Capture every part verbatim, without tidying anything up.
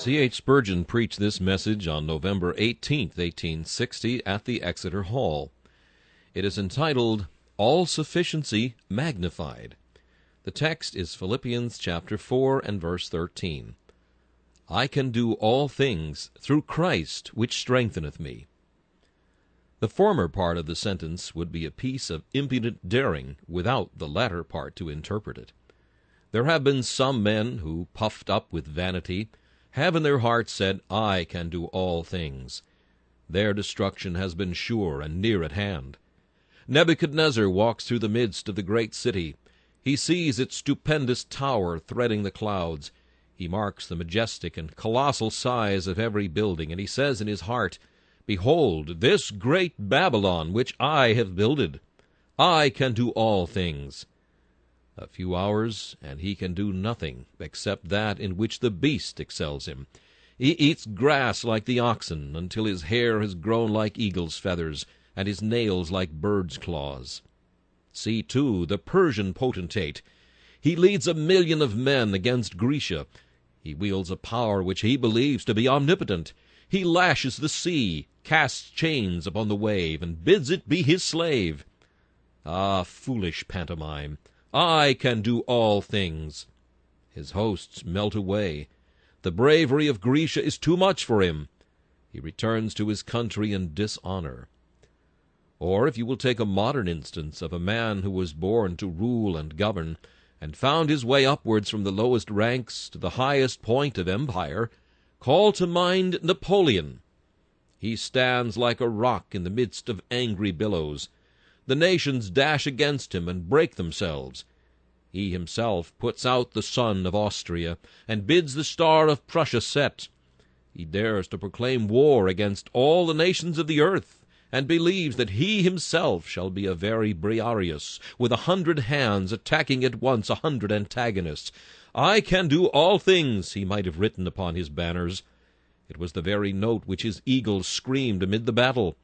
C. H. Spurgeon preached this message on November eighteenth, eighteen sixty, at the Exeter Hall. It is entitled, All-Sufficiency Magnified. The text is Philippians chapter four and verse thirteen. I can do all things through Christ which strengtheneth me. The former part of the sentence would be a piece of impudent daring without the latter part to interpret it. There have been some men who, puffed up with vanity, have in their hearts said, I can do all things. Their destruction has been sure and near at hand. Nebuchadnezzar walks through the midst of the great city. He sees its stupendous tower threading the clouds. He marks the majestic and colossal size of every building, and he says in his heart, Behold, this great Babylon which I have builded. I can do all things. A few hours, and he can do nothing except that in which the beast excels him. He eats grass like the oxen, until his hair has grown like eagle's feathers, and his nails like bird's claws. See, too, the Persian potentate. He leads a million of men against Grecia. He wields a power which he believes to be omnipotent. He lashes the sea, casts chains upon the wave, and bids it be his slave. Ah, foolish pantomime! I can do all things. His hosts melt away. The bravery of Grecia is too much for him. He returns to his country in dishonor. Or, if you will take a modern instance of a man who was born to rule and govern, and found his way upwards from the lowest ranks to the highest point of empire, call to mind Napoleon. He stands like a rock in the midst of angry billows. The nations dash against him and break themselves. He himself puts out the sun of Austria, and bids the star of Prussia set. He dares to proclaim war against all the nations of the earth, and believes that he himself shall be a very Briareus, with a hundred hands attacking at once a hundred antagonists. I can do all things, he might have written upon his banners. It was the very note which his eagles screamed amid the battle.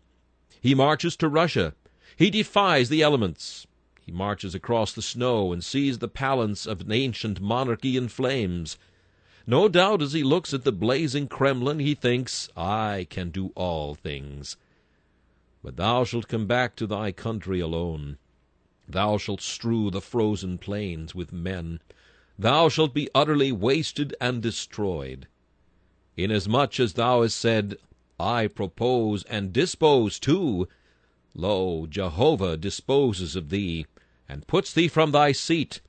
He marches to Russia. He defies the elements. He marches across the snow and sees the palace of an ancient monarchy in flames. No doubt as he looks at the blazing Kremlin, he thinks, I can do all things. But thou shalt come back to thy country alone. Thou shalt strew the frozen plains with men. Thou shalt be utterly wasted and destroyed. Inasmuch as thou hast said, I propose and dispose too, lo, Jehovah disposes of thee, and puts thee from thy seat,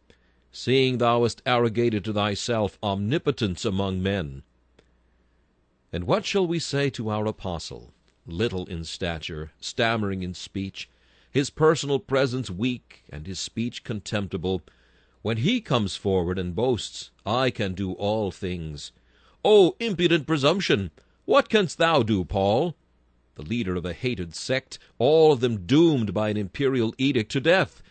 seeing thou hast arrogated to thyself omnipotence among men. And what shall we say to our apostle, little in stature, stammering in speech, his personal presence weak, and his speech contemptible, when he comes forward and boasts, I can do all things? O impudent presumption! What canst thou do, Paul? The leader of a hated sect, all of them doomed by an imperial edict to death.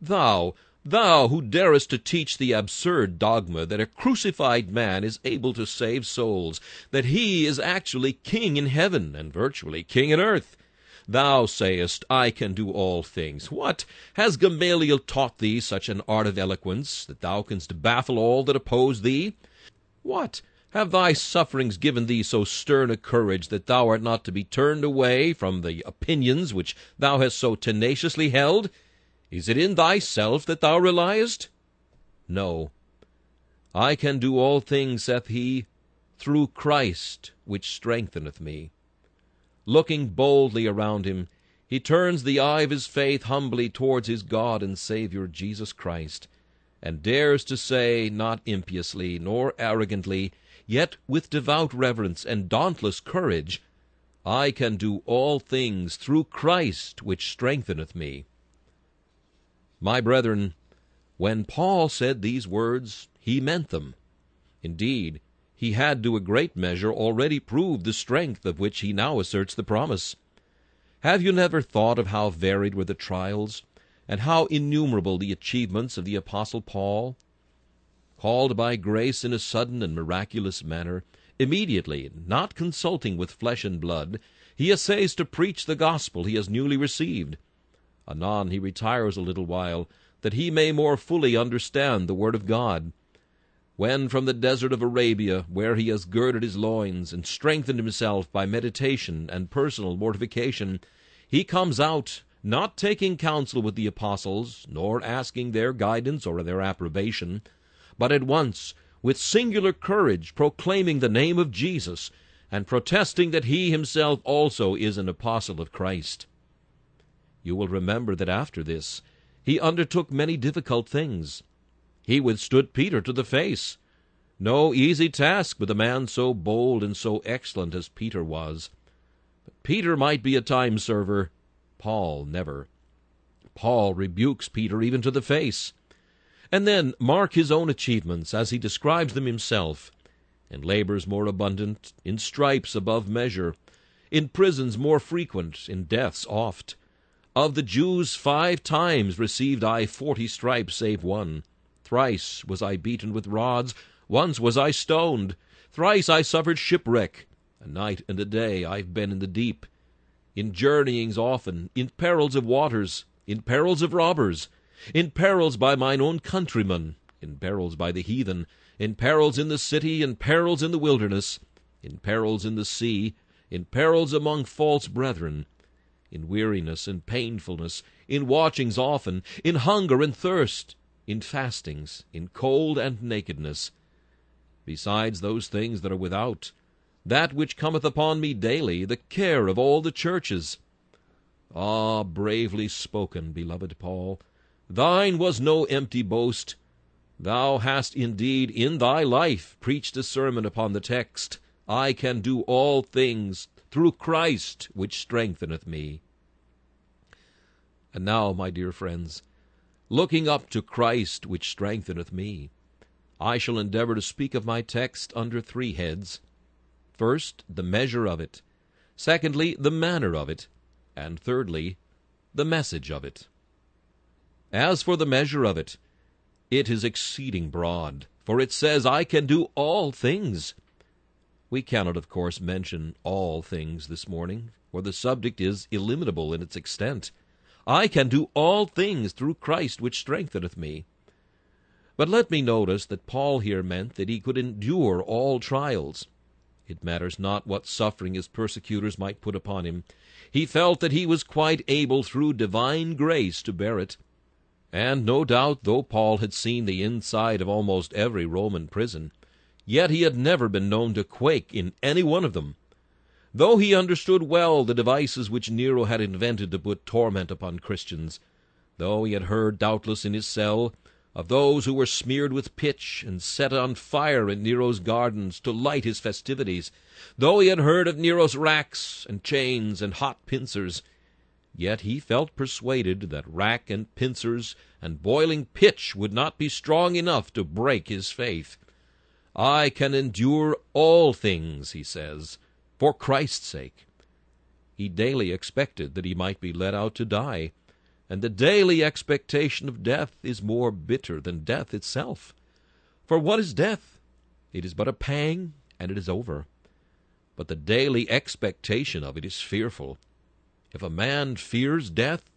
Thou, thou who darest to teach the absurd dogma that a crucified man is able to save souls, that he is actually king in heaven and virtually king in earth. Thou sayest, I can do all things. What? Has Gamaliel taught thee such an art of eloquence, that thou canst baffle all that oppose thee? What? Have thy sufferings given thee so stern a courage that thou art not to be turned away from the opinions which thou hast so tenaciously held? Is it in thyself that thou reliest? No. I can do all things, saith he, through Christ which strengtheneth me. Looking boldly around him, he turns the eye of his faith humbly towards his God and Savior Jesus Christ, and dares to say, not impiously nor arrogantly, yet with devout reverence and dauntless courage, I can do all things through Christ which strengtheneth me. My brethren, when Paul said these words, he meant them. Indeed, he had to a great measure already proved the strength of which he now asserts the promise. Have you never thought of how varied were the trials, and how innumerable the achievements of the Apostle Paul? Called by grace in a sudden and miraculous manner, immediately, not consulting with flesh and blood, he essays to preach the gospel he has newly received. Anon he retires a little while, that he may more fully understand the word of God. when from the desert of Arabia, where he has girded his loins and strengthened himself by meditation and personal mortification, he comes out, not taking counsel with the apostles, nor asking their guidance or their approbation, but at once, with singular courage, proclaiming the name of Jesus, and protesting that he himself also is an apostle of Christ. You will remember that after this he undertook many difficult things. He withstood Peter to the face. No easy task with a man so bold and so excellent as Peter was. But Peter might be a time-server, Paul never. Paul rebukes Peter even to the face. And then mark his own achievements as he describes them himself, in labors more abundant, in stripes above measure, in prisons more frequent, in deaths oft. Of the Jews five times received I forty stripes save one. Thrice was I beaten with rods, once was I stoned, thrice I suffered shipwreck, a night and a day I've been in the deep, in journeyings often, in perils of waters, in perils of robbers, in perils by mine own countrymen, in perils by the heathen, in perils in the city, in perils in the wilderness, in perils in the sea, in perils among false brethren, in weariness and painfulness, in watchings often, in hunger and thirst, in fastings, in cold and nakedness. Besides those things that are without, that which cometh upon me daily, the care of all the churches. Ah, bravely spoken, beloved Paul, thine was no empty boast. Thou hast indeed in thy life preached a sermon upon the text, I can do all things through Christ which strengtheneth me. And now, my dear friends, looking up to Christ which strengtheneth me, I shall endeavor to speak of my text under three heads. First, the measure of it. Secondly, the manner of it. And thirdly, the message of it. As for the measure of it, it is exceeding broad, for it says, I can do all things. We cannot, of course, mention all things this morning, for the subject is illimitable in its extent. I can do all things through Christ which strengtheneth me. But let me notice that Paul here meant that he could endure all trials. It matters not what suffering his persecutors might put upon him. He felt that he was quite able through divine grace to bear it. And no doubt, though Paul had seen the inside of almost every Roman prison, yet he had never been known to quake in any one of them. Though he understood well the devices which Nero had invented to put torment upon Christians, though he had heard doubtless in his cell of those who were smeared with pitch and set on fire in Nero's gardens to light his festivities, though he had heard of Nero's racks and chains and hot pincers, yet he felt persuaded that rack and pincers and boiling pitch would not be strong enough to break his faith. I can endure all things, he says, for Christ's sake. He daily expected that he might be led out to die, and the daily expectation of death is more bitter than death itself. For what is death? It is but a pang, and it is over. But the daily expectation of it is fearful. If a man fears death,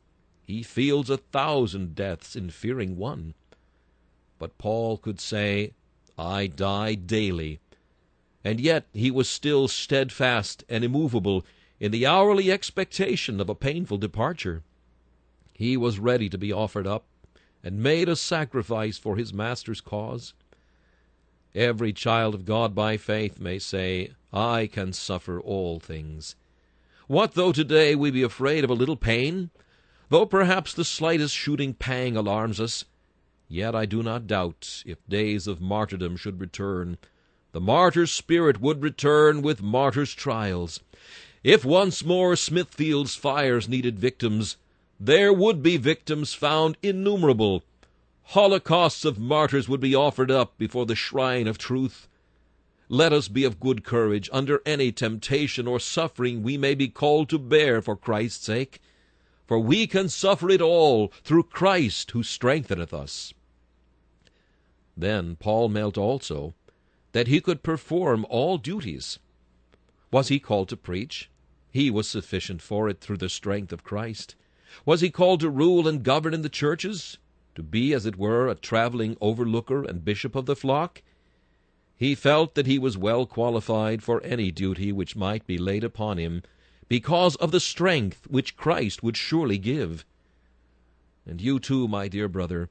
he feels a thousand deaths in fearing one. But Paul could say, I die daily. And yet he was still steadfast and immovable in the hourly expectation of a painful departure. He was ready to be offered up and made a sacrifice for his master's cause. Every child of God by faith may say, I can suffer all things. What though today we be afraid of a little pain? Though perhaps the slightest shooting pang alarms us, yet I do not doubt, if days of martyrdom should return, the martyr's spirit would return with martyr's trials. If once more Smithfield's fires needed victims, there would be victims found innumerable. Holocausts of martyrs would be offered up before the shrine of truth. Let us be of good courage under any temptation or suffering we may be called to bear for Christ's sake, for we can suffer it all through Christ who strengtheneth us. Then Paul meant also that he could perform all duties. Was he called to preach? He was sufficient for it through the strength of Christ. Was he called to rule and govern in the churches? To be, as it were, a traveling overlooker and bishop of the flock? He felt that he was well qualified for any duty which might be laid upon him, because of the strength which Christ would surely give. And you too, my dear brother,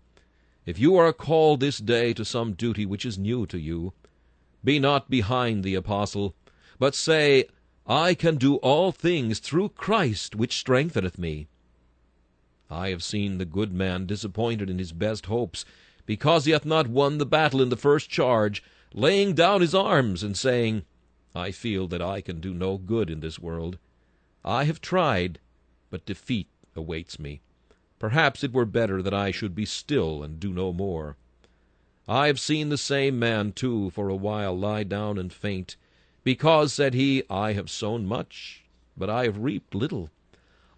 if you are called this day to some duty which is new to you, be not behind the apostle, but say, I can do all things through Christ which strengtheneth me. I have seen the good man disappointed in his best hopes, because he hath not won the battle in the first charge, laying down his arms and saying, I feel that I can do no good in this world. I have tried, but defeat awaits me. Perhaps it were better that I should be still and do no more. I have seen the same man, too, for a while lie down and faint, because, said he, I have sown much, but I have reaped little.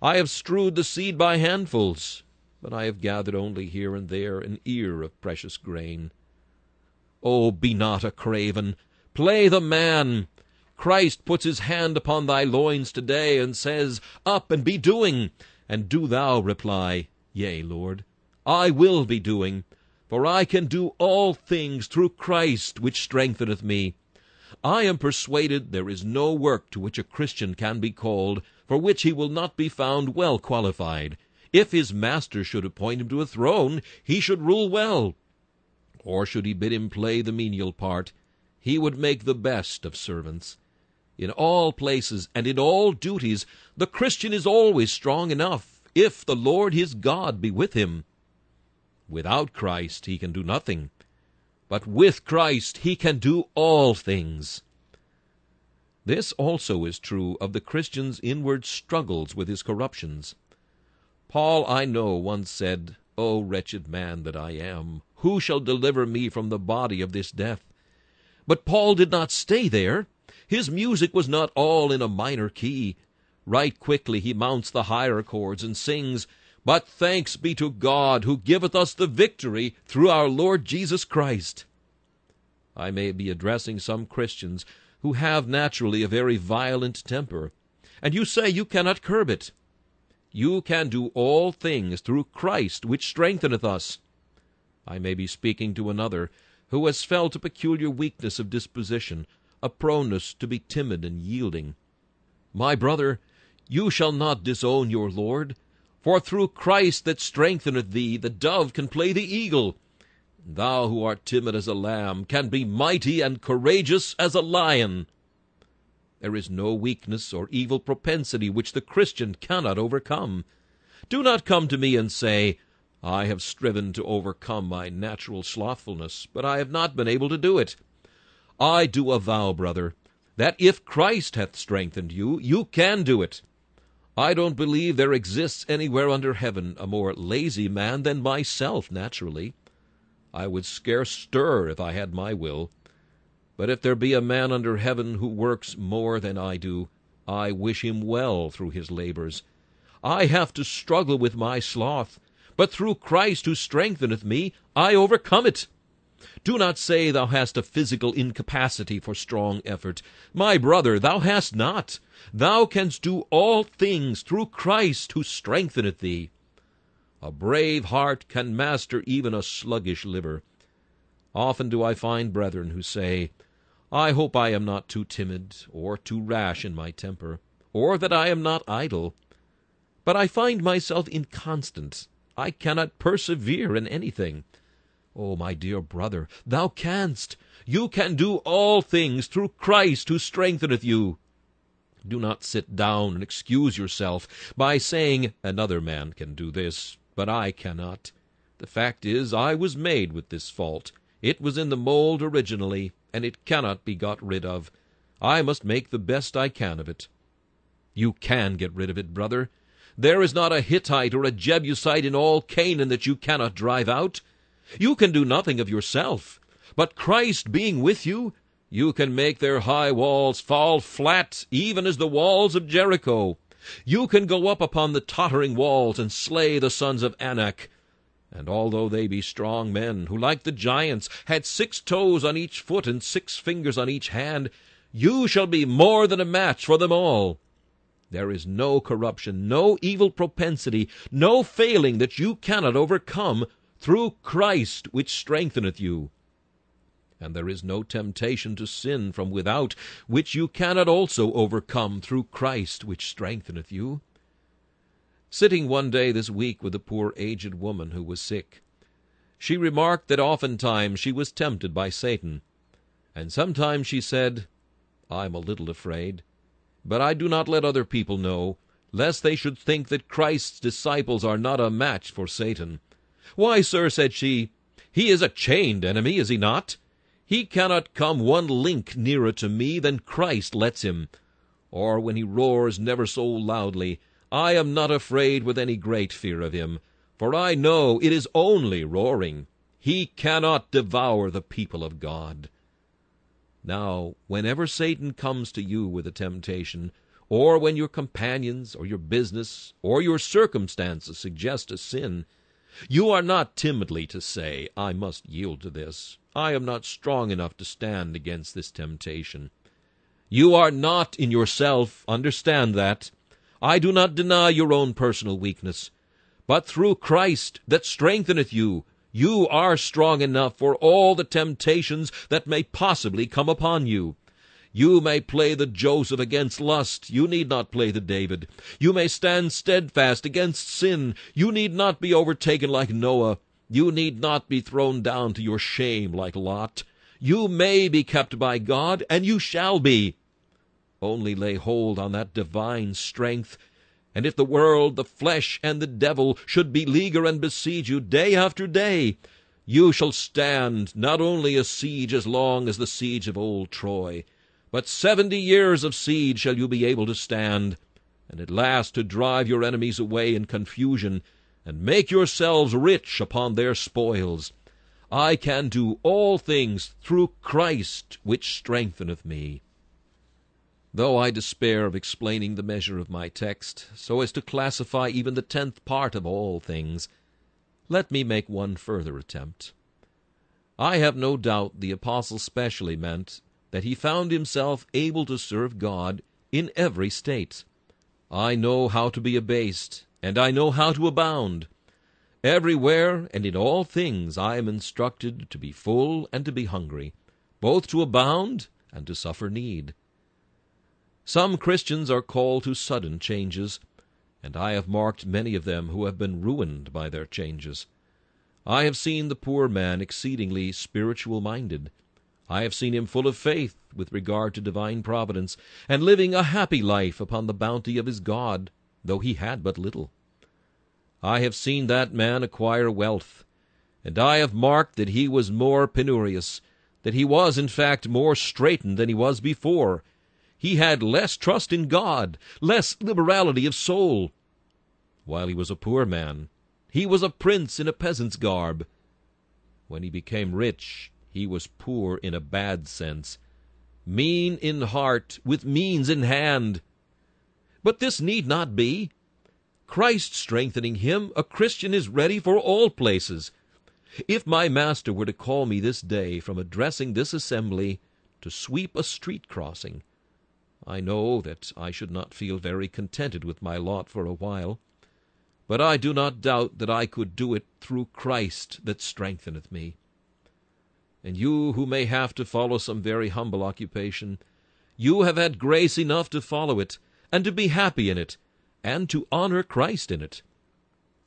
I have strewed the seed by handfuls, but I have gathered only here and there an ear of precious grain. Oh, be not a craven. Play the man. Christ puts his hand upon thy loins today and says, Up and be doing. And do thou reply, Yea, Lord, I will be doing, for I can do all things through Christ which strengtheneth me. I am persuaded there is no work to which a Christian can be called, for which he will not be found well qualified. If his master should appoint him to a throne, he should rule well. Or should he bid him play the menial part, he would make the best of servants. In all places and in all duties, the Christian is always strong enough, if the Lord his God be with him. Without Christ he can do nothing, but with Christ he can do all things. This also is true of the Christian's inward struggles with his corruptions. Paul, I know, once said, O wretched man that I am, who shall deliver me from the body of this death? But Paul did not stay there. His music was not all in a minor key. Right quickly he mounts the higher chords and sings, But thanks be to God, who giveth us the victory through our Lord Jesus Christ. I may be addressing some Christians who have naturally a very violent temper, and you say you cannot curb it. You can do all things through Christ which strengtheneth us. I may be speaking to another who has felt a peculiar weakness of disposition, a proneness to be timid and yielding. My brother, you shall not disown your Lord, for through Christ that strengtheneth thee the dove can play the eagle. Thou who art timid as a lamb can be mighty and courageous as a lion. There is no weakness or evil propensity which the Christian cannot overcome. Do not come to me and say, I have striven to overcome my natural slothfulness, but I have not been able to do it. I do avow, brother, that if Christ hath strengthened you, you can do it. I don't believe there exists anywhere under heaven a more lazy man than myself naturally. I would scarce stir if I had my will. But if there be a man under heaven who works more than I do, I wish him well through his labors. I have to struggle with my sloth, but through Christ who strengtheneth me, I overcome it. Do not say thou hast a physical incapacity for strong effort. My brother, thou hast not. Thou canst do all things through Christ who strengtheneth thee. A brave heart can master even a sluggish liver. Often do I find brethren who say, I hope I am not too timid or too rash in my temper, or that I am not idle. But I find myself inconstant. I cannot persevere in anything. Oh, my dear brother, thou canst. You can do all things through Christ who strengtheneth you. Do not sit down and excuse yourself by saying, another man can do this, but I cannot. The fact is, I was made with this fault. It was in the mold originally, and it cannot be got rid of. I must make the best I can of it. You can get rid of it, brother. There is not a Hittite or a Jebusite in all Canaan that you cannot drive out. You can do nothing of yourself, but Christ being with you, you can make their high walls fall flat, even as the walls of Jericho. You can go up upon the tottering walls and slay the sons of Anak. And although they be strong men, who, like the giants, had six toes on each foot and six fingers on each hand, you shall be more than a match for them all. There is no corruption, no evil propensity, no failing that you cannot overcome through Christ which strengtheneth you. and there is no temptation to sin from without, which you cannot also overcome through Christ, which strengtheneth you. Sitting one day this week with a poor aged woman who was sick, she remarked that oftentimes she was tempted by Satan, and sometimes she said, "I am a little afraid, but I do not let other people know, lest they should think that Christ's disciples are not a match for Satan. Why, sir," said she, "he is a chained enemy, is he not? He cannot come one link nearer to me than Christ lets him. Or when he roars never so loudly, I am not afraid with any great fear of him, for I know it is only roaring. He cannot devour the people of God." Now, whenever Satan comes to you with a temptation, or when your companions or your business or your circumstances suggest a sin, you are not timidly to say, "I must yield to this. I am not strong enough to stand against this temptation." You are not in yourself, understand that. I do not deny your own personal weakness, but through Christ that strengtheneth you, you are strong enough for all the temptations that may possibly come upon you. You may play the Joseph against lust. You need not play the David. You may stand steadfast against sin. You need not be overtaken like Noah. You need not be thrown down to your shame like Lot. You may be kept by God, and you shall be. Only lay hold on that divine strength, and if the world, the flesh, and the devil should beleaguer and besiege you day after day, you shall stand not only a siege as long as the siege of old Troy, but seventy years of siege shall you be able to stand, and at last to drive your enemies away in confusion, and make yourselves rich upon their spoils. I can do all things through Christ which strengtheneth me. Though I despair of explaining the measure of my text, so as to classify even the tenth part of all things, let me make one further attempt. I have no doubt the apostle specially meant that he found himself able to serve God in every state. I know how to be abased, and I know how to abound. Everywhere and in all things I am instructed to be full and to be hungry, both to abound and to suffer need. Some Christians are called to sudden changes, and I have marked many of them who have been ruined by their changes. I have seen the poor man exceedingly spiritual-minded. I have seen him full of faith with regard to divine providence, and living a happy life upon the bounty of his God, though he had but little. I have seen that man acquire wealth, and I have marked that he was more penurious, that he was, in fact, more straitened than he was before. He had less trust in God, less liberality of soul. While he was a poor man, he was a prince in a peasant's garb. When he became rich, he was poor in a bad sense, mean in heart, with means in hand. But this need not be. Christ strengthening him, a Christian is ready for all places. If my master were to call me this day from addressing this assembly to sweep a street crossing, I know that I should not feel very contented with my lot for a while, but I do not doubt that I could do it through Christ that strengtheneth me. And you who may have to follow some very humble occupation, you have had grace enough to follow it, and to be happy in it, and to honor Christ in it.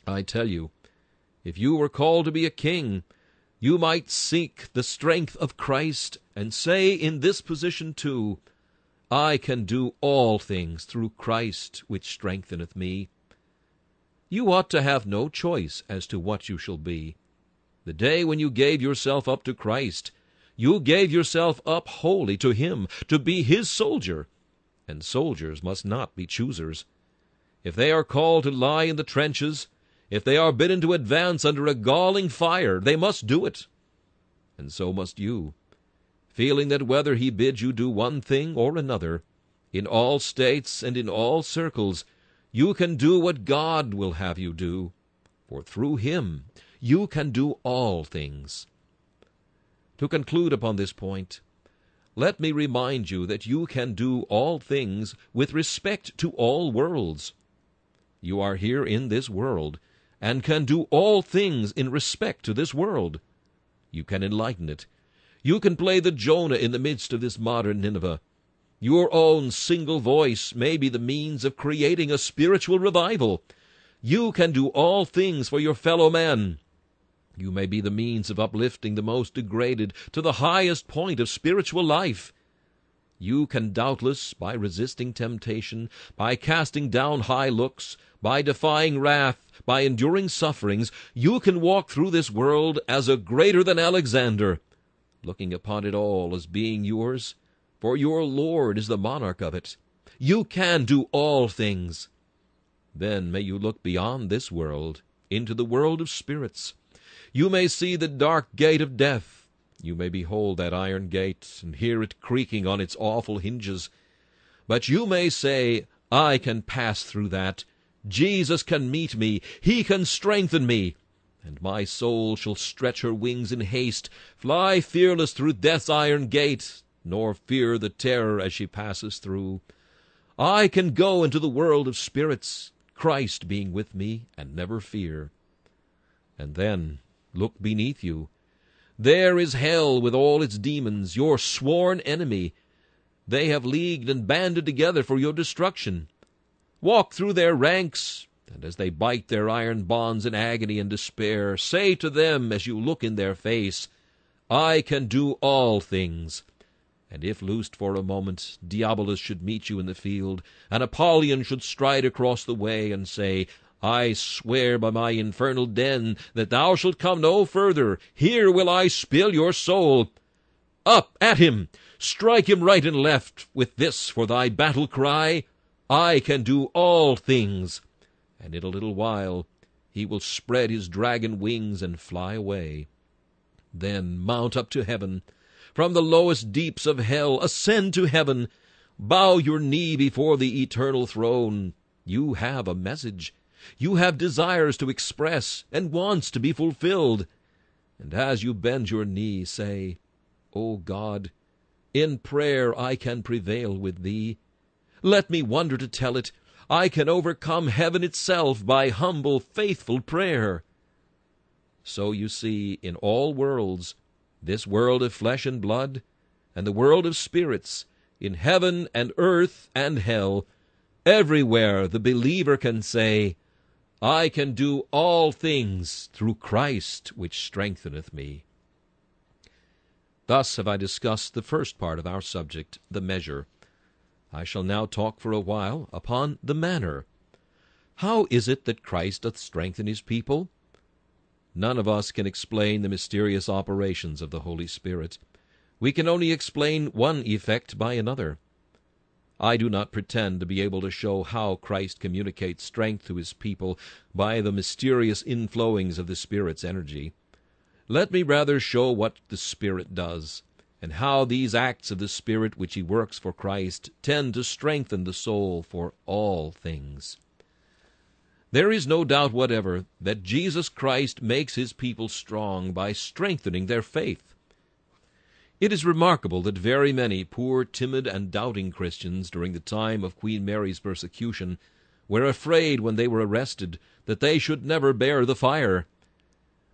I tell you, if you were called to be a king, you might seek the strength of Christ, and say in this position too, "I can do all things through Christ which strengtheneth me." You ought to have no choice as to what you shall be. The day when you gave yourself up to Christ, you gave yourself up wholly to him, to be his soldier. And soldiers must not be choosers. If they are called to lie in the trenches, if they are bidden to advance under a galling fire, they must do it. And so must you, feeling that whether he bids you do one thing or another, in all states and in all circles, you can do what God will have you do, for through him you can do all things. To conclude upon this point, let me remind you that you can do all things with respect to all worlds. You are here in this world, and can do all things in respect to this world. You can enlighten it. You can play the Jonah in the midst of this modern Nineveh. Your own single voice may be the means of creating a spiritual revival. You can do all things for your fellow man. You may be the means of uplifting the most degraded to the highest point of spiritual life. You can doubtless, by resisting temptation, by casting down high looks, by defying wrath, by enduring sufferings, you can walk through this world as a greater than Alexander, looking upon it all as being yours, for your Lord is the monarch of it. You can do all things. Then may you look beyond this world, into the world of spirits. You may see the dark gate of death. You may behold that iron gate, and hear it creaking on its awful hinges. But you may say, I can pass through that. Jesus can meet me. He can strengthen me. And my soul shall stretch her wings in haste, fly fearless through death's iron gate, nor fear the terror as she passes through. I can go into the world of spirits, Christ being with me, and never fear. And then look beneath you. There is hell with all its demons, your sworn enemy. They have leagued and banded together for your destruction. Walk through their ranks, and as they bite their iron bonds in agony and despair, say to them as you look in their face, I can do all things. And if loosed for a moment, Diabolus should meet you in the field, and Apollyon should stride across the way and say, I swear by my infernal den that thou shalt come no further. Here will I spill your soul. Up at him! Strike him right and left with this for thy battle cry. I can do all things. And in a little while he will spread his dragon wings and fly away. Then mount up to heaven. From the lowest deeps of hell ascend to heaven. Bow your knee before the eternal throne. You have a message. You have desires to express and wants to be fulfilled. And as you bend your knee, say, O God, in prayer I can prevail with thee. Let me wonder to tell it. I can overcome heaven itself by humble, faithful prayer. So you see, in all worlds, this world of flesh and blood, and the world of spirits, in heaven and earth and hell, everywhere the believer can say, I can do all things through Christ which strengtheneth me. Thus have I discussed the first part of our subject, the measure. I shall now talk for a while upon the manner. How is it that Christ doth strengthen his people? None of us can explain the mysterious operations of the Holy Spirit. We can only explain one effect by another. I do not pretend to be able to show how Christ communicates strength to his people by the mysterious inflowings of the Spirit's energy. Let me rather show what the Spirit does, and how these acts of the Spirit which he works for Christ tend to strengthen the soul for all things. There is no doubt whatever that Jesus Christ makes his people strong by strengthening their faith. It is remarkable that very many poor, timid, and doubting Christians during the time of Queen Mary's persecution were afraid when they were arrested that they should never bear the fire.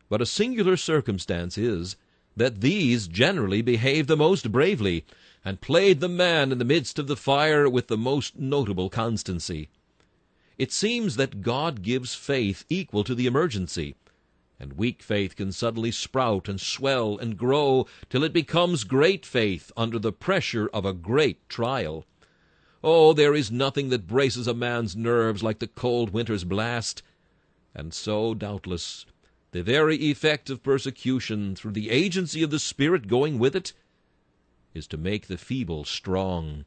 But a singular circumstance is that these generally behaved the most bravely, and played the man in the midst of the fire with the most notable constancy. It seems that God gives faith equal to the emergency, and weak faith can suddenly sprout and swell and grow till it becomes great faith under the pressure of a great trial. Oh, there is nothing that braces a man's nerves like the cold winter's blast. And so, doubtless, the very effect of persecution through the agency of the Spirit going with it is to make the feeble strong.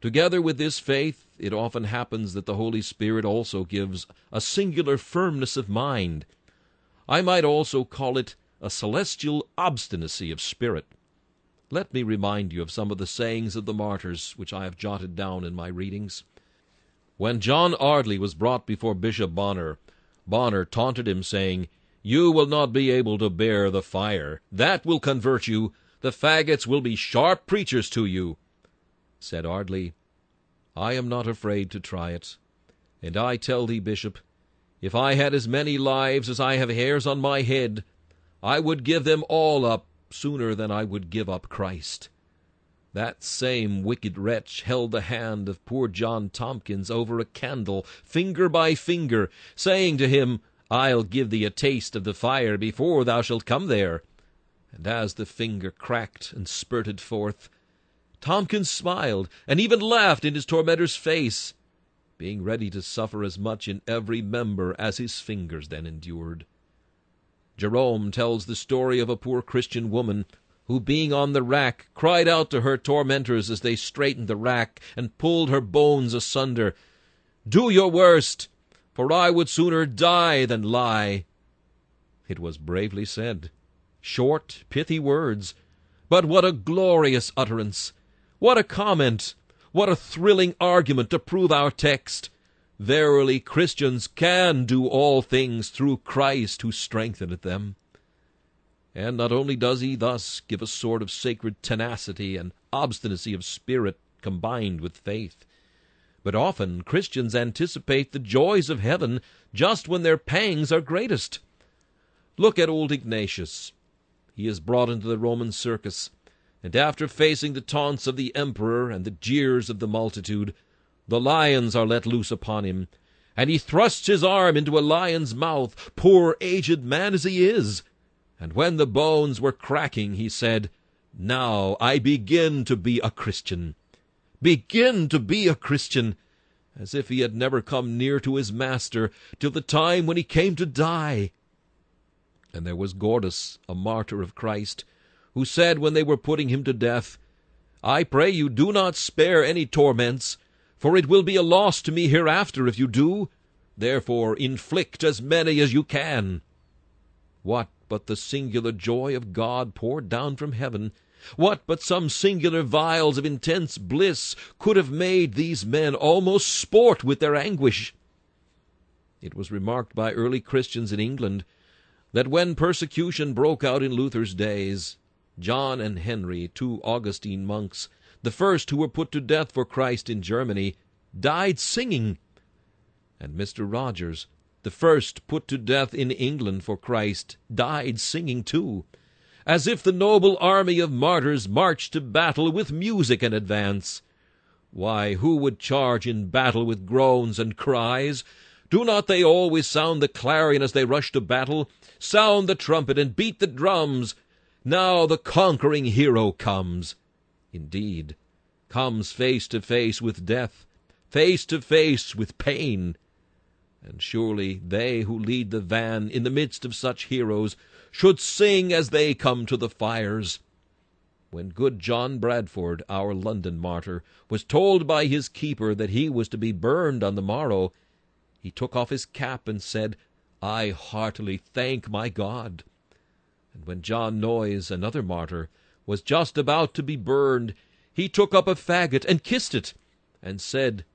Together with this faith, it often happens that the Holy Spirit also gives a singular firmness of mind. I might also call it a celestial obstinacy of spirit. Let me remind you of some of the sayings of the martyrs which I have jotted down in my readings. When John Ardley was brought before Bishop Bonner, Bonner taunted him, saying, You will not be able to bear the fire. That will convert you. The faggots will be sharp preachers to you. Said Ardley, I am not afraid to try it. And I tell thee, Bishop, if I had as many lives as I have hairs on my head, I would give them all up sooner than I would give up Christ. That same wicked wretch held the hand of poor John Tomkins over a candle, finger by finger, saying to him, I'll give thee a taste of the fire before thou shalt come there. And as the finger cracked and spurted forth, Tomkins smiled and even laughed in his tormentor's face, being ready to suffer as much in every member as his fingers then endured. Jerome tells the story of a poor Christian woman who, being on the rack, cried out to her tormentors as they straightened the rack and pulled her bones asunder, Do your worst, for I would sooner die than lie. It was bravely said, short, pithy words, but what a glorious utterance! What a comment! What a thrilling argument to prove our text! Verily, Christians can do all things through Christ who strengtheneth them. And not only does he thus give a sort of sacred tenacity and obstinacy of spirit combined with faith, but often Christians anticipate the joys of heaven just when their pangs are greatest. Look at old Ignatius. He is brought into the Roman circus, and after facing the taunts of the emperor and the jeers of the multitude, the lions are let loose upon him, and he thrusts his arm into a lion's mouth, poor aged man as he is. And when the bones were cracking, he said, Now I begin to be a Christian. Begin to be a Christian, as if he had never come near to his master till the time when he came to die. And there was Gordius, a martyr of Christ, who said when they were putting him to death, I pray you do not spare any torments, for it will be a loss to me hereafter if you do. Therefore inflict as many as you can. What but the singular joy of God poured down from heaven, what but some singular vials of intense bliss could have made these men almost sport with their anguish? It was remarked by early Christians in England that when persecution broke out in Luther's days, John and Henry, two Augustine monks, the first who were put to death for Christ in Germany, died singing, and Mister Rogers, the first put to death in England for Christ, died singing too, as if the noble army of martyrs marched to battle with music in advance. Why, who would charge in battle with groans and cries? Do not they always sound the clarion as they rush to battle, sound the trumpet and beat the drums? Now the conquering hero comes. Indeed, comes face to face with death, face to face with pain. And surely they who lead the van in the midst of such heroes should sing as they come to the fires. When good John Bradford, our London martyr, was told by his keeper that he was to be burned on the morrow, he took off his cap and said, I heartily thank my God. And when John Noyes, another martyr, was just about to be burned, he took up a faggot and kissed it, and said,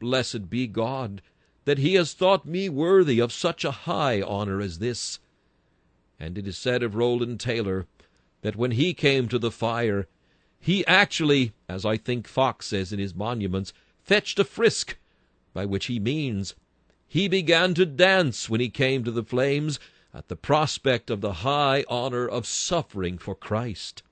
Blessed be God, that he has thought me worthy of such a high honor as this. And it is said of Roland Taylor that when he came to the fire, he actually, as I think Fox says in his monuments, fetched a frisk, by which he means he began to dance when he came to the flames at the prospect of the high honor of suffering for Christ.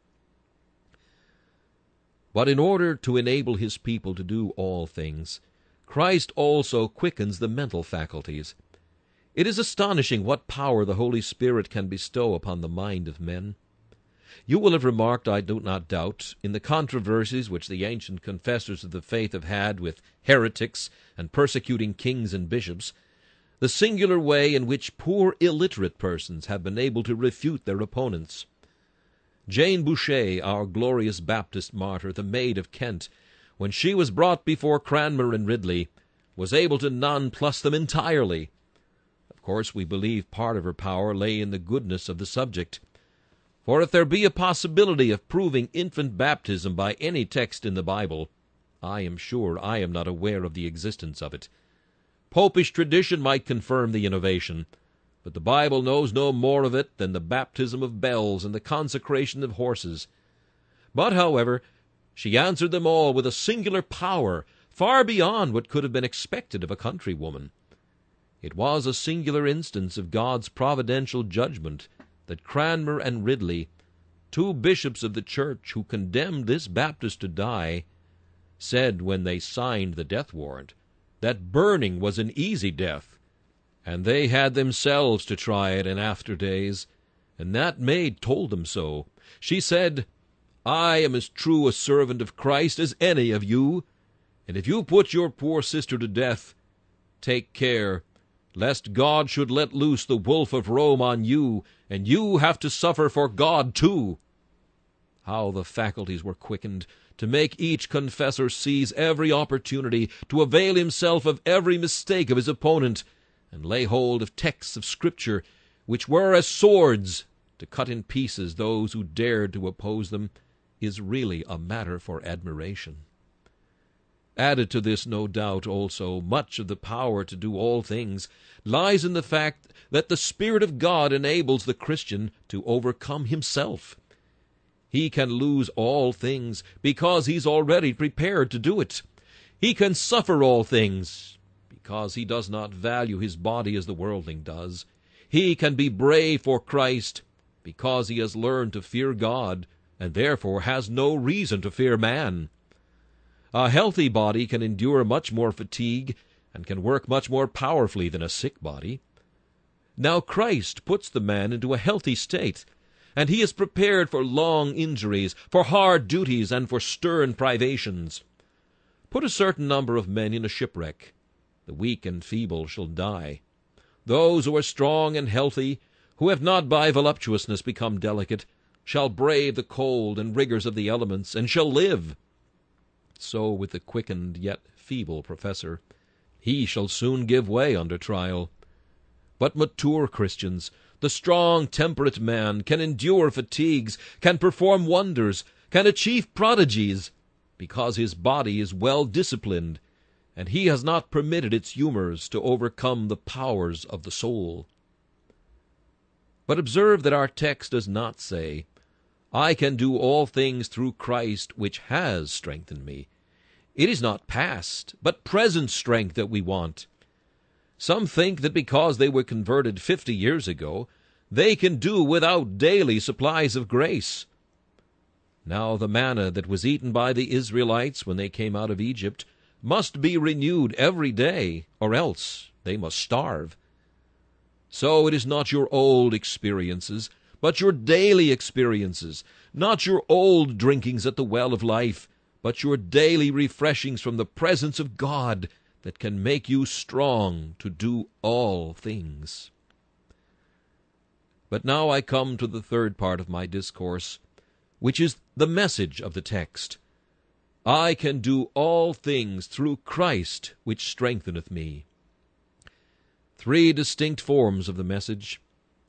But in order to enable his people to do all things, Christ also quickens the mental faculties. It is astonishing what power the Holy Spirit can bestow upon the mind of men. You will have remarked, I do not doubt, in the controversies which the ancient confessors of the faith have had with heretics and persecuting kings and bishops, the singular way in which poor illiterate persons have been able to refute their opponents. Jane Boucher, our glorious Baptist martyr, the Maid of Kent, when she was brought before Cranmer and Ridley, was able to nonplus them entirely. Of course, we believe part of her power lay in the goodness of the subject. For if there be a possibility of proving infant baptism by any text in the Bible, I am sure I am not aware of the existence of it. Popish tradition might confirm the innovation, but the Bible knows no more of it than the baptism of bells and the consecration of horses. But, however, she answered them all with a singular power, far beyond what could have been expected of a countrywoman. It was a singular instance of God's providential judgment that Cranmer and Ridley, two bishops of the church who condemned this Baptist to die said when they signed the death warrant that burning was an easy death, and they had themselves to try it in after days, and that maid told them so. She said, "I am as true a servant of Christ as any of you, and if you put your poor sister to death, take care, lest God should let loose the wolf of Rome on you, and you have to suffer for God too." How the faculties were quickened to make each confessor seize every opportunity to avail himself of every mistake of his opponent, and lay hold of texts of Scripture, which were as swords to cut in pieces those who dared to oppose them, is really a matter for admiration. Added to this, no doubt, also, much of the power to do all things lies in the fact that the Spirit of God enables the Christian to overcome himself. He can lose all things because he's already prepared to do it. He can suffer all things because he does not value his body as the worldling does. He can be brave for Christ because he has learned to fear God, and therefore has no reason to fear man. A healthy body can endure much more fatigue, and can work much more powerfully than a sick body. Now Christ puts the man into a healthy state, and he is prepared for long injuries, for hard duties, and for stern privations. Put a certain number of men in a shipwreck. The weak and feeble shall die. Those who are strong and healthy, who have not by voluptuousness become delicate, shall brave the cold and rigors of the elements, and shall live. So with the quickened yet feeble professor, he shall soon give way under trial. But mature Christians, the strong, temperate man, can endure fatigues, can perform wonders, can achieve prodigies, because his body is well disciplined, and he has not permitted its humors to overcome the powers of the soul. But observe that our text does not say, "I can do all things through Christ, which has strengthened me." It is not past, but present strength that we want. Some think that because they were converted fifty years ago, they can do without daily supplies of grace. Now the manna that was eaten by the Israelites when they came out of Egypt must be renewed every day, or else they must starve. So it is not your old experiences, but your daily experiences, not your old drinkings at the well of life, but your daily refreshings from the presence of God that can make you strong to do all things. But now I come to the third part of my discourse, which is the message of the text. I can do all things through Christ which strengtheneth me. Three distinct forms of the message.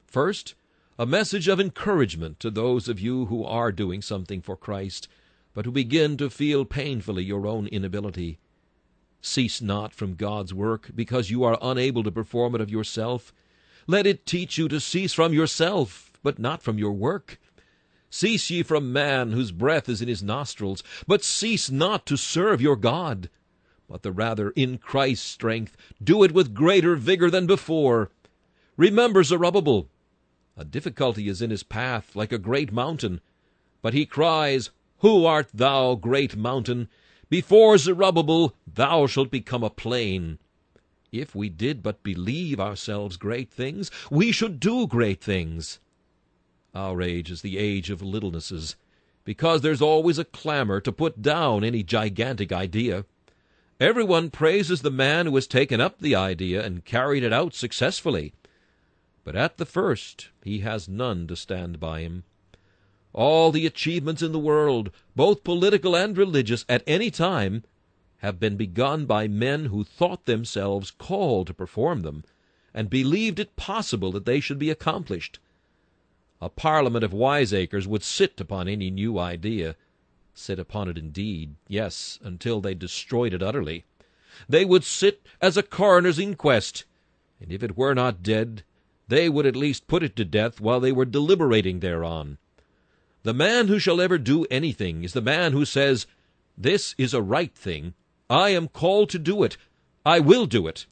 First, a message of encouragement to those of you who are doing something for Christ, but who begin to feel painfully your own inability. Cease not from God's work because you are unable to perform it of yourself. Let it teach you to cease from yourself, but not from your work. Cease ye from man, whose breath is in his nostrils, but cease not to serve your God. But the rather in Christ's strength do it with greater vigor than before. Remember Zerubbabel. A difficulty is in his path like a great mountain, but he cries, "Who art thou, great mountain? Before Zerubbabel thou shalt become a plain." If we did but believe ourselves great things, we should do great things. Our age is the age of littlenesses, because there's always a clamor to put down any gigantic idea. Everyone praises the man who has taken up the idea and carried it out successfully. But at the first he has none to stand by him. All the achievements in the world, both political and religious, at any time, have been begun by men who thought themselves called to perform them, and believed it possible that they should be accomplished. A parliament of wiseacres would sit upon any new idea, sit upon it indeed, yes, until they destroyed it utterly. They would sit as a coroner's inquest, and if it were not dead, they would at least put it to death while they were deliberating thereon. The man who shall ever do anything is the man who says, "This is a right thing. I am called to do it. I will do it.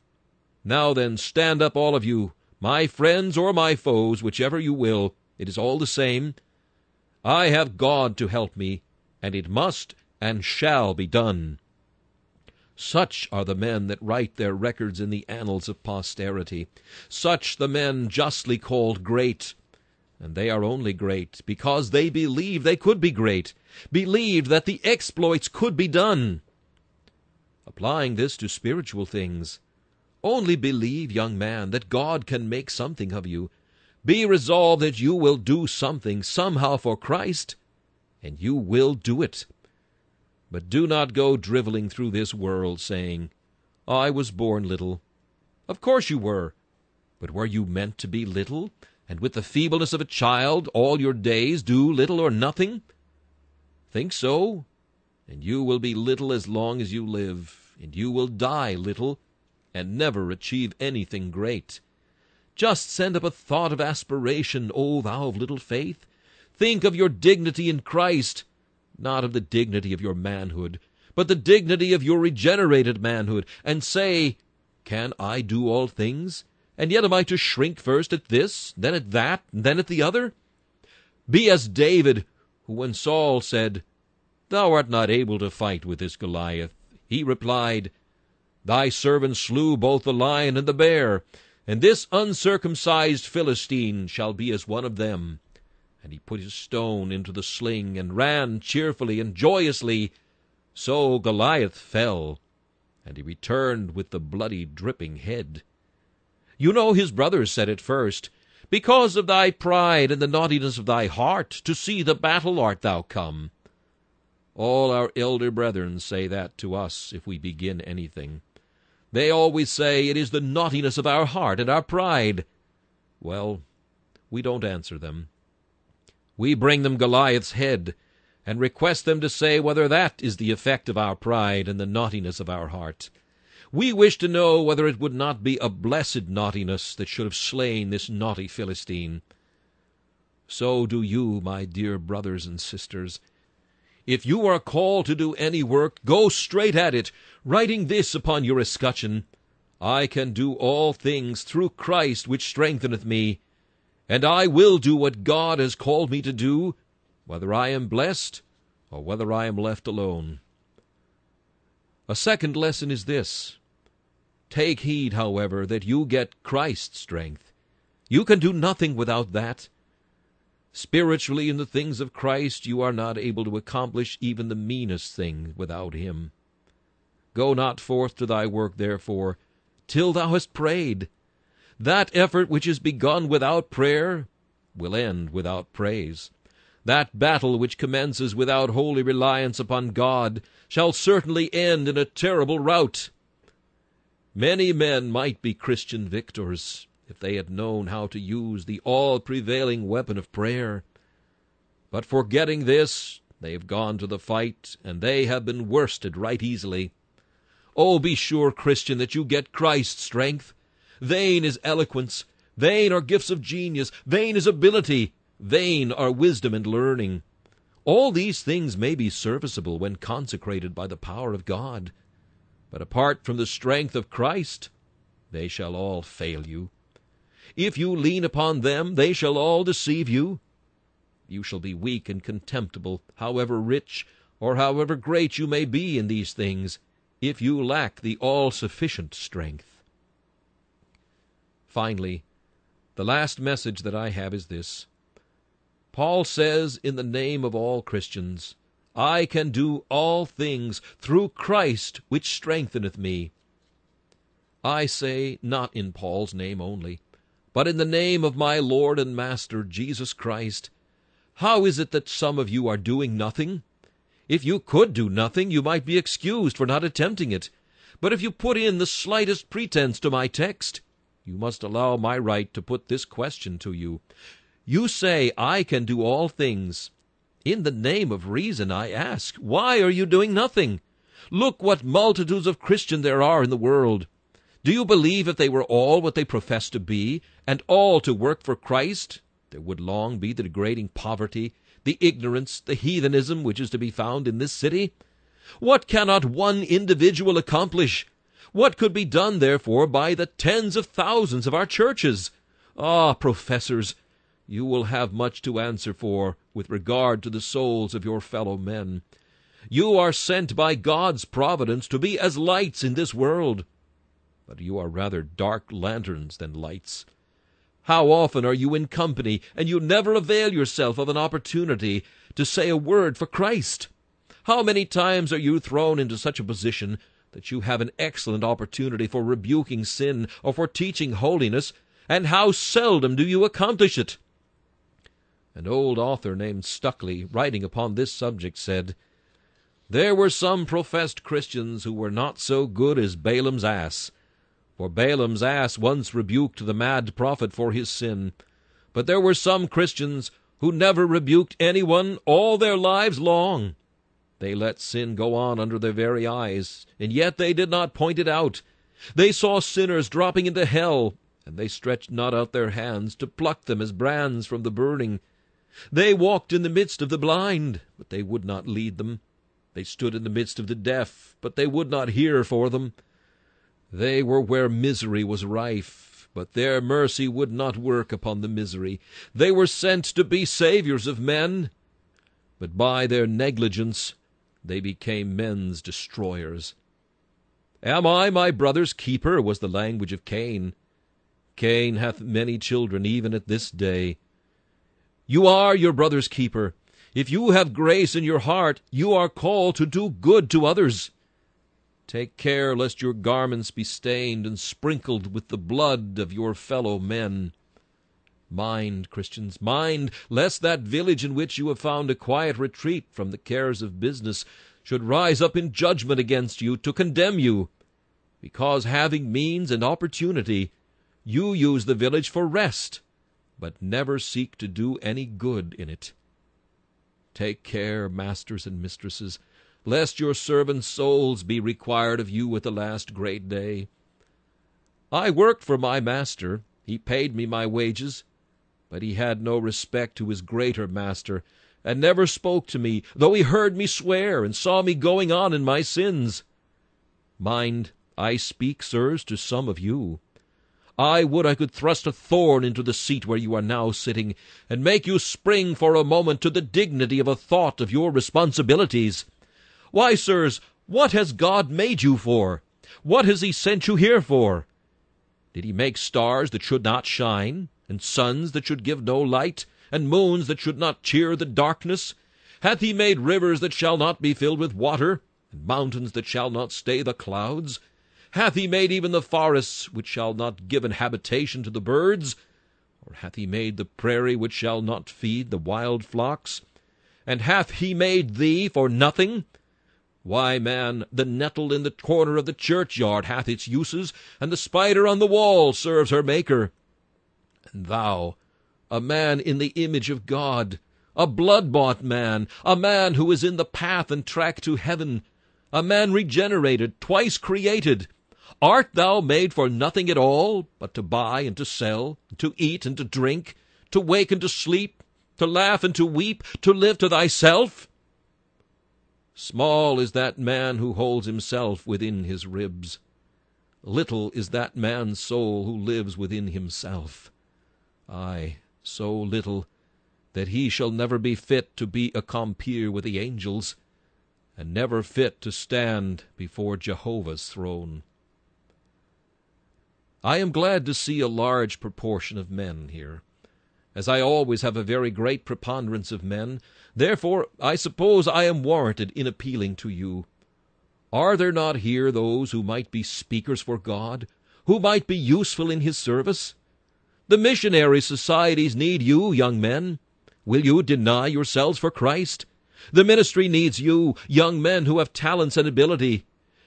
Now then, stand up all of you, my friends or my foes, whichever you will. It is all the same. I have God to help me, and it must and shall be done. Such are the men that write their records in the annals of posterity. Such the men justly called great. And they are only great because they believed they could be great, believed that the exploits could be done. Applying this to spiritual things, only believe, young man, that God can make something of you. Be resolved that you will do something somehow for Christ, and you will do it. But do not go driveling through this world, saying, I was born little. Of course you were, but were you meant to be little, and with the feebleness of a child all your days do little or nothing? Think so, and you will be little as long as you live, and you will die little, and never achieve anything great. Just send up a thought of aspiration, O thou of little faith. Think of your dignity in Christ, not of the dignity of your manhood, but the dignity of your regenerated manhood, and say, Can I do all things? And yet am I to shrink first at this, then at that, and then at the other? Be as David, who when Saul said, Thou art not able to fight with this Goliath, he replied, Thy servant slew both the lion and the bear, and this uncircumcised Philistine shall be as one of them. And he put his stone into the sling, and ran cheerfully and joyously. So Goliath fell, and he returned with the bloody dripping head. You know his brothers said at first, Because of thy pride and the naughtiness of thy heart, to see the battle art thou come. All our elder brethren say that to us, if we begin anything. They always say it is the naughtiness of our heart and our pride. Well, we don't answer them. We bring them Goliath's head, and request them to say whether that is the effect of our pride and the naughtiness of our heart. We wish to know whether it would not be a blessed naughtiness that should have slain this naughty Philistine. So do you, my dear brothers and sisters. If you are called to do any work, go straight at it, writing this upon your escutcheon, I can do all things through Christ which strengtheneth me, and I will do what God has called me to do, whether I am blessed or whether I am left alone. A second lesson is this. Take heed, however, that you get Christ's strength. You can do nothing without that. Spiritually, in the things of Christ, you are not able to accomplish even the meanest thing without him. Go not forth to thy work, therefore, till thou hast prayed. That effort which is begun without prayer will end without praise. That battle which commences without holy reliance upon God shall certainly end in a terrible rout. Many men might be Christian victors, if they had known how to use the all-prevailing weapon of prayer. But forgetting this, they have gone to the fight, and they have been worsted right easily. Oh, be sure, Christian, that you get Christ's strength. Vain is eloquence, vain are gifts of genius, vain is ability, vain are wisdom and learning. All these things may be serviceable when consecrated by the power of God, but apart from the strength of Christ, they shall all fail you. If you lean upon them, they shall all deceive you. You shall be weak and contemptible, however rich or however great you may be in these things, if you lack the all-sufficient strength. Finally, the last message that I have is this. Paul says in the name of all Christians, I can do all things through Christ which strengtheneth me. I say, not in Paul's name only, but in the name of my Lord and Master, Jesus Christ, how is it that some of you are doing nothing? If you could do nothing, you might be excused for not attempting it. But if you put in the slightest pretense to my text, you must allow my right to put this question to you. You say, I can do all things. In the name of reason, I ask, why are you doing nothing? Look what multitudes of Christians there are in the world. Do you believe if they were all what they profess to be, and all to work for Christ, there would long be the degrading poverty, the ignorance, the heathenism which is to be found in this city? What cannot one individual accomplish? What could be done, therefore, by the tens of thousands of our churches? Ah, professors, you will have much to answer for with regard to the souls of your fellow men. You are sent by God's providence to be as lights in this world, but you are rather dark lanterns than lights. How often are you in company, and you never avail yourself of an opportunity to say a word for Christ? How many times are you thrown into such a position that you have an excellent opportunity for rebuking sin or for teaching holiness, and how seldom do you accomplish it? An old author named Stuckley, writing upon this subject, said, "There were some professed Christians who were not so good as Balaam's ass. For Balaam's ass once rebuked the mad prophet for his sin. But there were some Christians who never rebuked anyone all their lives long. They let sin go on under their very eyes, and yet they did not point it out. They saw sinners dropping into hell, and they stretched not out their hands to pluck them as brands from the burning. They walked in the midst of the blind, but they would not lead them. They stood in the midst of the deaf, but they would not hear for them. They were where misery was rife, but their mercy would not work upon the misery. They were sent to be saviors of men, but by their negligence they became men's destroyers. Am I my brother's keeper? Was the language of Cain. Cain hath many children even at this day. You are your brother's keeper. If you have grace in your heart, you are called to do good to others. Take care lest your garments be stained and sprinkled with the blood of your fellow men. Mind, Christians, mind, lest that village in which you have found a quiet retreat from the cares of business should rise up in judgment against you to condemn you, because having means and opportunity, you use the village for rest, but never seek to do any good in it. Take care, masters and mistresses, lest your servants' souls be required of you at the last great day. I worked for my master. He paid me my wages. But he had no respect to his greater master, and never spoke to me, though he heard me swear and saw me going on in my sins. Mind, I speak, sirs, to some of you. I would I could thrust a thorn into the seat where you are now sitting, and make you spring for a moment to the dignity of a thought of your responsibilities. Why, sirs, what has God made you for? What has he sent you here for? Did he make stars that should not shine, and suns that should give no light, and moons that should not cheer the darkness? Hath he made rivers that shall not be filled with water, and mountains that shall not stay the clouds? Hath he made even the forests which shall not give an habitation to the birds? Or hath he made the prairie which shall not feed the wild flocks? And hath he made thee for nothing? Why, man, the nettle in the corner of the churchyard hath its uses, and the spider on the wall serves her maker. And thou, a man in the image of God, a blood-bought man, a man who is in the path and track to heaven, a man regenerated, twice created, art thou made for nothing at all, but to buy and to sell, to eat and to drink, to wake and to sleep, to laugh and to weep, to live to thyself? Small is that man who holds himself within his ribs. Little is that man's soul who lives within himself. Ay, so little, that he shall never be fit to be a compeer with the angels, and never fit to stand before Jehovah's throne. I am glad to see a large proportion of men here. As I always have a very great preponderance of men, therefore I suppose I am warranted in appealing to you. Are there not here those who might be speakers for God, who might be useful in his service? The missionary societies need you, young men. Will you deny yourselves for Christ? The ministry needs you, young men who have talents and ability.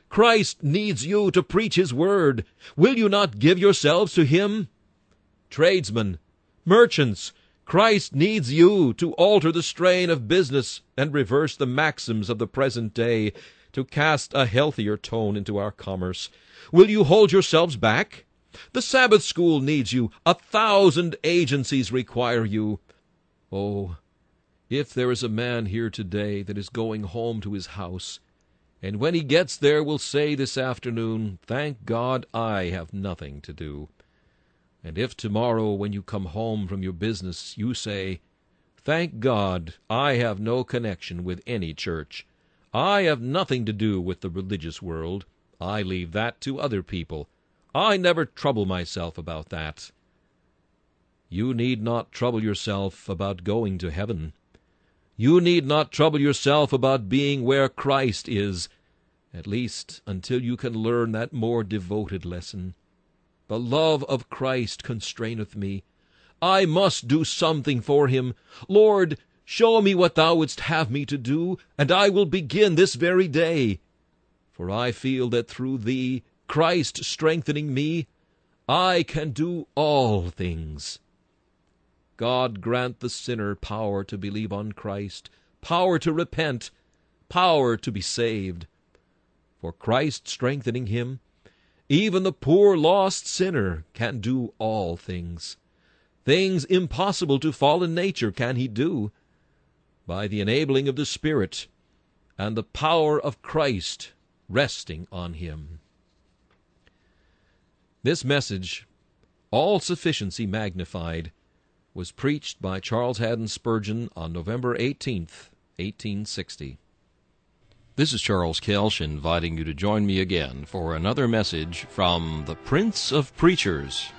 Christ needs you to preach his word. Will you not give yourselves to him? Tradesmen, merchants, Christ needs you to alter the strain of business and reverse the maxims of the present day, to cast a healthier tone into our commerce. Will you hold yourselves back? The Sabbath school needs you. A thousand agencies require you. Oh, if there is a man here today that is going home to his house, and when he gets there will say this afternoon, "Thank God I have nothing to do." And if tomorrow when you come home from your business you say, "Thank God, I have no connection with any church. I have nothing to do with the religious world. I leave that to other people. I never trouble myself about that." You need not trouble yourself about going to heaven. You need not trouble yourself about being where Christ is, at least until you can learn that more devoted lesson. The love of Christ constraineth me. I must do something for him. Lord, show me what thou wouldst have me to do, and I will begin this very day. For I feel that through thee, Christ strengthening me, I can do all things. God grant the sinner power to believe on Christ, power to repent, power to be saved. For Christ strengthening him, even the poor lost sinner can do all things. Things impossible to fallen nature can he do. By the enabling of the Spirit and the power of Christ resting on him. This message, All-Sufficiency Magnified, was preached by Charles Haddon Spurgeon on November eighteenth, eighteen sixty. This is Charles Kelsch inviting you to join me again for another message from the Prince of Preachers.